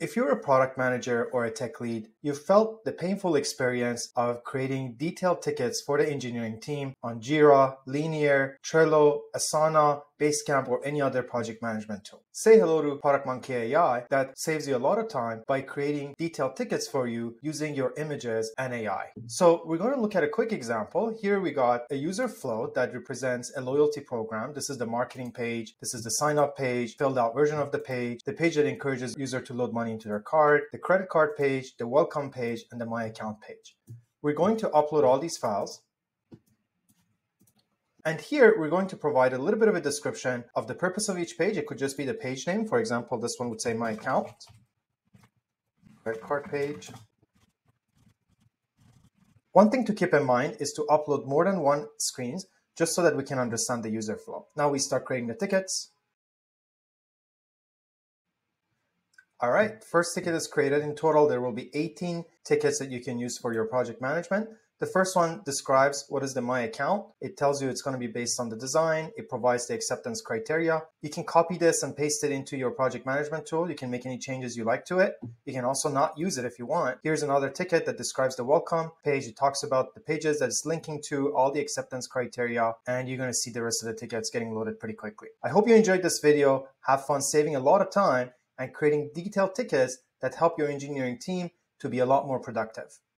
If you're a product manager or a tech lead, you've felt the painful experience of creating detailed tickets for the engineering team on Jira, Linear, Trello, Asana, Basecamp, or any other project management tool. Say hello to Product Monkey AI that saves you a lot of time by creating detailed tickets for you using your images and AI. So we're going to look at a quick example. Here we got a user flow that represents a loyalty program. This is the marketing page. This is the sign up page, filled out version of the page that encourages user to load money into their card, the credit card page, the welcome page, and the My Account page. We're going to upload all these files. And here we're going to provide a little bit of a description of the purpose of each page. It could just be the page name. For example, this one would say My Account, credit card page. One thing to keep in mind is to upload more than one screen just so that we can understand the user flow. Now we start creating the tickets. All right, first ticket is created. In total, there will be 18 tickets that you can use for your project management. The first one describes what is the My Account. It tells you it's going to be based on the design. It provides the acceptance criteria. You can copy this and paste it into your project management tool. You can make any changes you like to it. You can also not use it if you want. Here's another ticket that describes the welcome page. It talks about the pages that it's linking to, all the acceptance criteria, and you're going to see the rest of the tickets getting loaded pretty quickly. I hope you enjoyed this video. Have fun saving a lot of time and creating detailed tickets that help your engineering team to be a lot more productive.